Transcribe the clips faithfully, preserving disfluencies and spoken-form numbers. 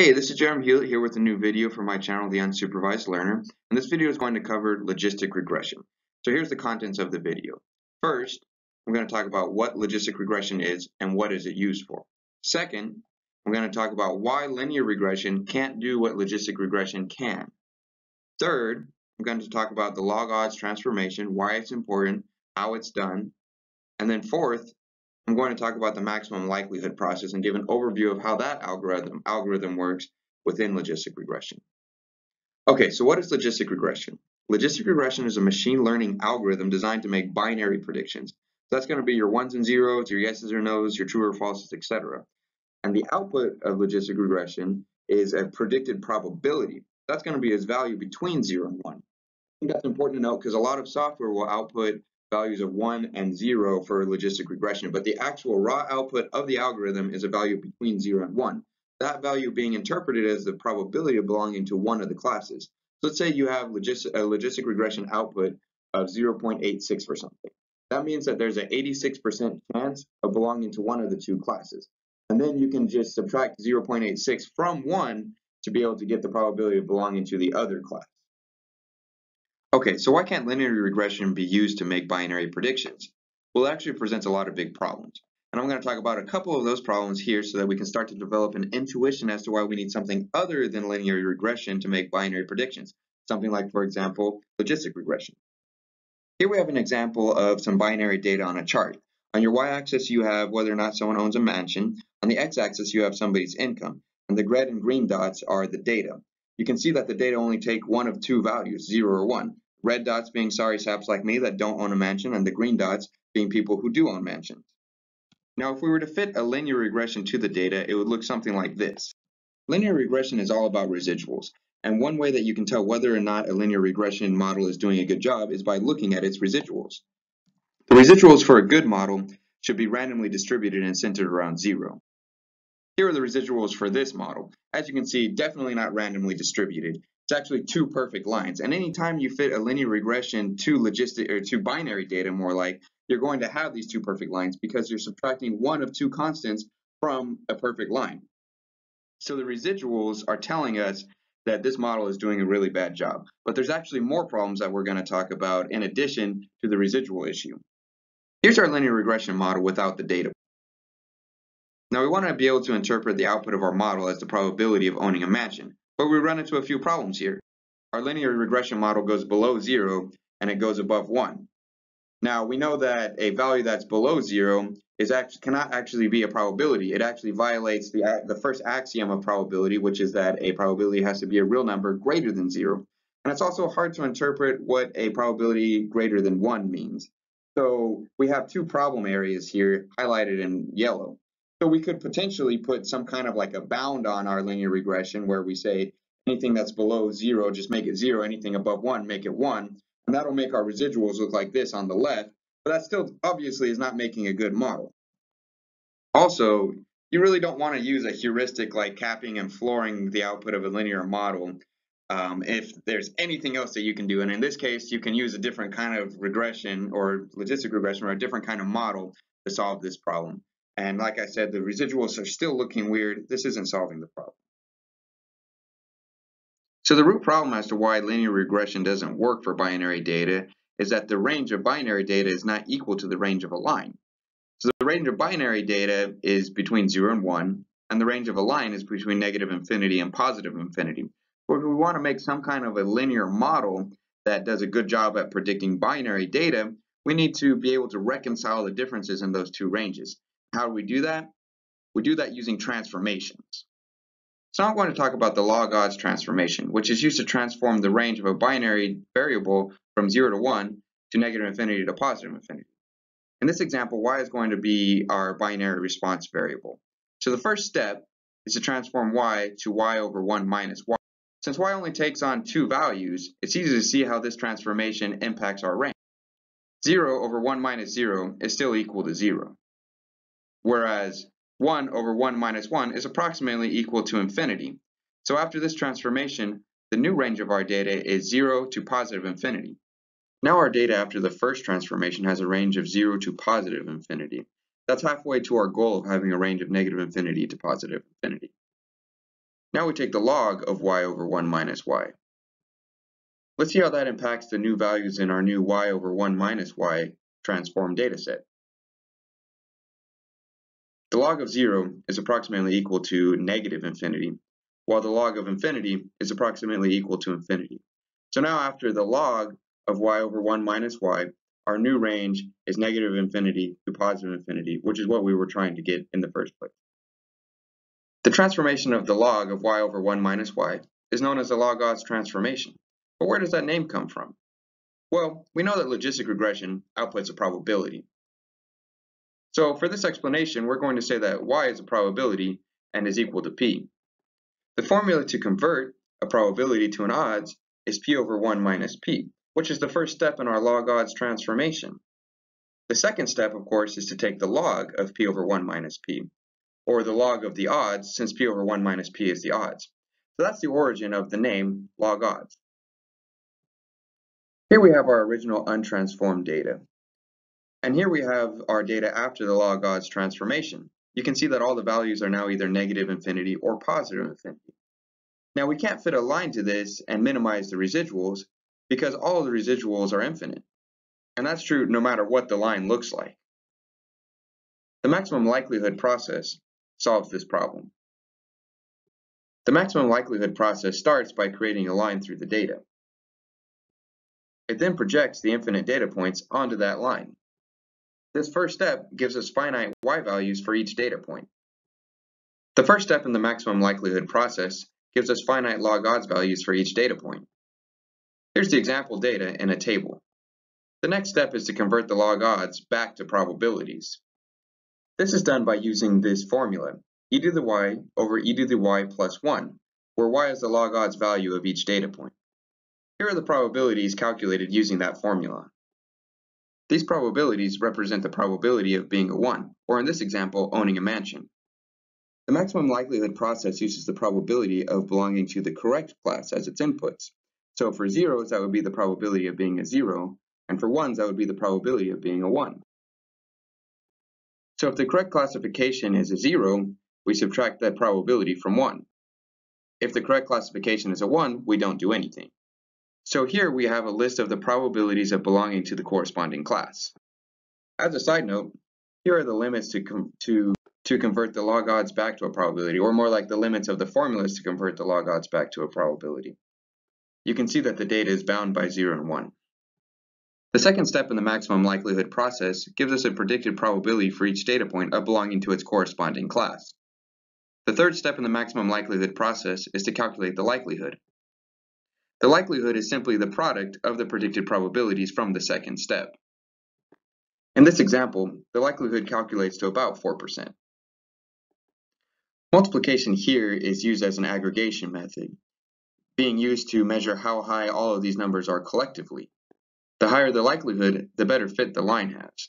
Hey, this is Jeremy Hewlett here with a new video for my channel, The Unsupervised Learner, and this video is going to cover logistic regression. So here's the contents of the video. First, we're going to talk about what logistic regression is and what is it used for. Second, we're going to talk about why linear regression can't do what logistic regression can. Third, we're going to talk about the log-odds transformation, why it's important, how it's done. And then fourth, I'm going to talk about the maximum likelihood process and give an overview of how that algorithm algorithm works within logistic regression. Okay, so what is logistic regression? Logistic regression is a machine learning algorithm designed to make binary predictions. So that's going to be your ones and zeros, your yeses or nos, your true or falses, et cetera. And the output of logistic regression is a predicted probability. That's going to be its value between zero and one. I think that's important to note because a lot of software will output values of one and zero for logistic regression, but the actual raw output of the algorithm is a value between zero and one. That value being interpreted as the probability of belonging to one of the classes. So let's say you have logistic, a logistic regression output of zero point eight six for something. That means that there's an eighty-six percent chance of belonging to one of the two classes. And then you can just subtract zero point eight six from one to be able to get the probability of belonging to the other class. Okay, so why can't linear regression be used to make binary predictions? Well, it actually presents a lot of big problems. And I'm going to talk about a couple of those problems here so that we can start to develop an intuition as to why we need something other than linear regression to make binary predictions. Something like, for example, logistic regression. Here we have an example of some binary data on a chart. On your y-axis, you have whether or not someone owns a mansion. On the x-axis, you have somebody's income. And the red and green dots are the data. You can see that the data only take one of two values, zero or one. Red dots being sorry saps like me that don't own a mansion, and the green dots being people who do own mansions. Now, if we were to fit a linear regression to the data, it would look something like this. Linear regression is all about residuals, and one way that you can tell whether or not a linear regression model is doing a good job is by looking at its residuals. The residuals for a good model should be randomly distributed and centered around zero. Here are the residuals for this model. As you can see, definitely not randomly distributed. It's actually two perfect lines. And anytime you fit a linear regression to logistic or to binary data, more like, you're going to have these two perfect lines because you're subtracting one of two constants from a perfect line. So the residuals are telling us that this model is doing a really bad job. But there's actually more problems that we're going to talk about in addition to the residual issue. Here's our linear regression model without the data. Now, we want to be able to interpret the output of our model as the probability of owning a mansion, but we run into a few problems here. Our linear regression model goes below zero and it goes above one. Now, we know that a value that's below zero is actually, cannot actually be a probability. It actually violates the, the first axiom of probability, which is that a probability has to be a real number greater than zero. And it's also hard to interpret what a probability greater than one means. So we have two problem areas here highlighted in yellow. So we could potentially put some kind of like a bound on our linear regression where we say anything that's below zero, just make it zero, anything above one, make it one. And that'll make our residuals look like this on the left, but that still obviously is not making a good model. Also, you really don't want to use a heuristic like capping and flooring the output of a linear model um, if there's anything else that you can do. And in this case, you can use a different kind of regression or logistic regression or a different kind of model to solve this problem. And like I said, the residuals are still looking weird. This isn't solving the problem. So the root problem as to why linear regression doesn't work for binary data is that the range of binary data is not equal to the range of a line. So the range of binary data is between zero and one, and the range of a line is between negative infinity and positive infinity. But if we want to make some kind of a linear model that does a good job at predicting binary data, we need to be able to reconcile the differences in those two ranges. How do we do that? We do that using transformations. So now I'm going to talk about the log-odds transformation, which is used to transform the range of a binary variable from zero to one to negative infinity to positive infinity. In this example, y is going to be our binary response variable. So the first step is to transform y to y over one minus y. Since y only takes on two values, it's easy to see how this transformation impacts our range. zero over one minus zero is still equal to zero. Whereas one over one minus one is approximately equal to infinity. So after this transformation, the new range of our data is zero to positive infinity. Now our data after the first transformation has a range of zero to positive infinity. That's halfway to our goal of having a range of negative infinity to positive infinity. Now we take the log of y over one minus y. Let's see how that impacts the new values in our new y over one minus y transform dataset. The log of zero is approximately equal to negative infinity, while the log of infinity is approximately equal to infinity. So now after the log of y over one minus y, our new range is negative infinity to positive infinity, which is what we were trying to get in the first place. The transformation of the log of y over one minus y is known as the log-odds transformation. But where does that name come from? Well, we know that logistic regression outputs a probability. So for this explanation, we're going to say that y is a probability and is equal to p. The formula to convert a probability to an odds is p over one minus p, which is the first step in our log-odds transformation. The second step, of course, is to take the log of p over one minus p, or the log of the odds, since p over one minus p is the odds. So that's the origin of the name log-odds. Here we have our original untransformed data. And here we have our data after the log-odds transformation. You can see that all the values are now either negative infinity or positive infinity. Now we can't fit a line to this and minimize the residuals because all of the residuals are infinite. And that's true no matter what the line looks like. The maximum likelihood process solves this problem. The maximum likelihood process starts by creating a line through the data. It then projects the infinite data points onto that line. This first step gives us finite y values for each data point. The first step in the maximum likelihood process gives us finite log odds values for each data point. Here's the example data in a table. The next step is to convert the log odds back to probabilities. This is done by using this formula, e to the y over e to the y plus one, where y is the log odds value of each data point. Here are the probabilities calculated using that formula. These probabilities represent the probability of being a one, or in this example, owning a mansion. The maximum likelihood process uses the probability of belonging to the correct class as its inputs. So for zeros, that would be the probability of being a zero, and for ones, that would be the probability of being a one. So if the correct classification is a zero, we subtract that probability from one. If the correct classification is a one, we don't do anything. So here we have a list of the probabilities of belonging to the corresponding class. As a side note, here are the limits to, com to, to convert the log odds back to a probability, or more like the limits of the formulas to convert the log odds back to a probability. You can see that the data is bound by zero and one. The second step in the maximum likelihood process gives us a predicted probability for each data point of belonging to its corresponding class. The third step in the maximum likelihood process is to calculate the likelihood. The likelihood is simply the product of the predicted probabilities from the second step. In this example, the likelihood calculates to about four percent. Multiplication here is used as an aggregation method, being used to measure how high all of these numbers are collectively. The higher the likelihood, the better fit the line has.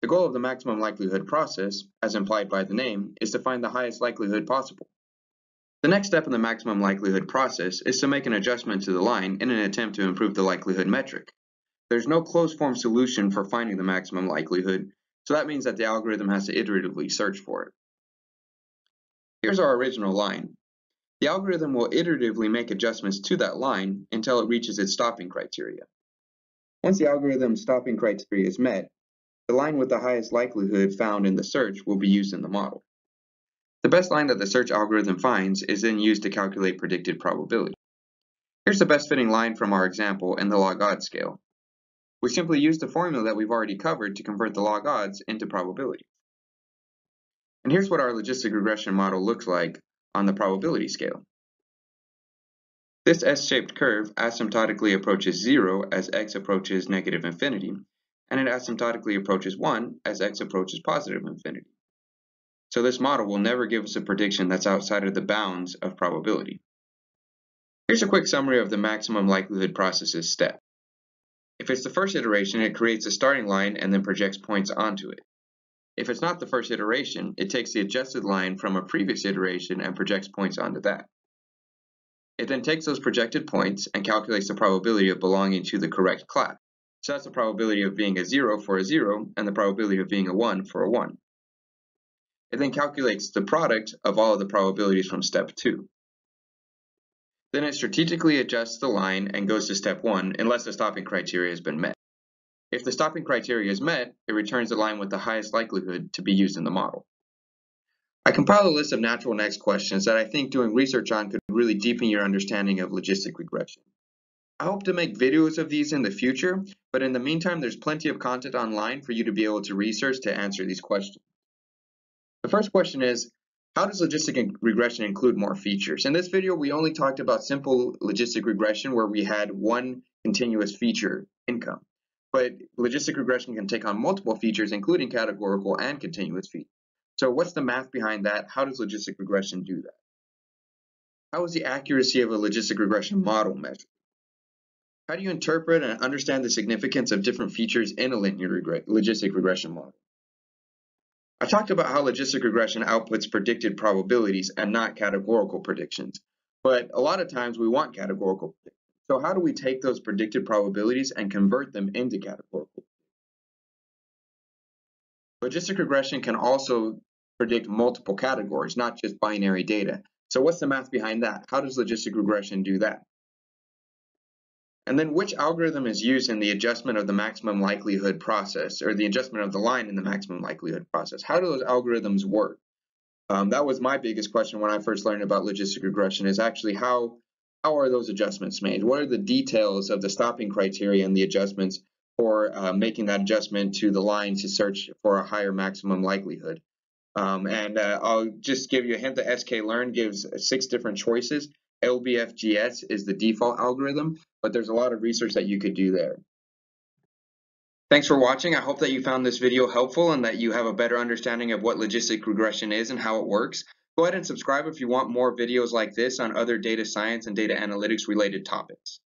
The goal of the maximum likelihood process, as implied by the name, is to find the highest likelihood possible. The next step in the maximum likelihood process is to make an adjustment to the line in an attempt to improve the likelihood metric. There's no closed form solution for finding the maximum likelihood, so that means that the algorithm has to iteratively search for it. Here's our original line. The algorithm will iteratively make adjustments to that line until it reaches its stopping criteria. Once the algorithm's stopping criteria is met, the line with the highest likelihood found in the search will be used in the model. The best line that the search algorithm finds is then used to calculate predicted probability. Here's the best fitting line from our example in the log-odds scale. We simply use the formula that we've already covered to convert the log-odds into probability. And here's what our logistic regression model looks like on the probability scale. This S-shaped curve asymptotically approaches zero as x approaches negative infinity, and it asymptotically approaches one as x approaches positive infinity. So this model will never give us a prediction that's outside of the bounds of probability. Here's a quick summary of the maximum likelihood process's step. If it's the first iteration, it creates a starting line and then projects points onto it. If it's not the first iteration, it takes the adjusted line from a previous iteration and projects points onto that. It then takes those projected points and calculates the probability of belonging to the correct class. So that's the probability of being a zero for a zero and the probability of being a one for a one. It then calculates the product of all of the probabilities from step two. Then it strategically adjusts the line and goes to step one unless the stopping criteria has been met. If the stopping criteria is met, it returns the line with the highest likelihood to be used in the model. I compiled a list of natural next questions that I think doing research on could really deepen your understanding of logistic regression. I hope to make videos of these in the future, but in the meantime, there's plenty of content online for you to be able to research to answer these questions. The first question is, how does logistic regression include more features? In this video, we only talked about simple logistic regression where we had one continuous feature, income. But logistic regression can take on multiple features, including categorical and continuous features. So what's the math behind that? How does logistic regression do that? How is the accuracy of a logistic regression model measured? How do you interpret and understand the significance of different features in a linear reg- logistic regression model? I talked about how logistic regression outputs predicted probabilities and not categorical predictions, but a lot of times we want categorical predictions. So how do we take those predicted probabilities and convert them into categorical? Logistic regression can also predict multiple categories, not just binary data. So what's the math behind that? How does logistic regression do that? And then which algorithm is used in the adjustment of the maximum likelihood process, or the adjustment of the line in the maximum likelihood process? How do those algorithms work? Um, that was my biggest question when I first learned about logistic regression, is actually how, how are those adjustments made? What are the details of the stopping criteria and the adjustments for uh, making that adjustment to the line to search for a higher maximum likelihood? Um, and uh, I'll just give you a hint that SKLearn gives six different choices. L B F G S is the default algorithm, but there's a lot of research that you could do there. Thanks for watching. I hope that you found this video helpful and that you have a better understanding of what logistic regression is and how it works. Go ahead and subscribe if you want more videos like this on other data science and data analytics related topics.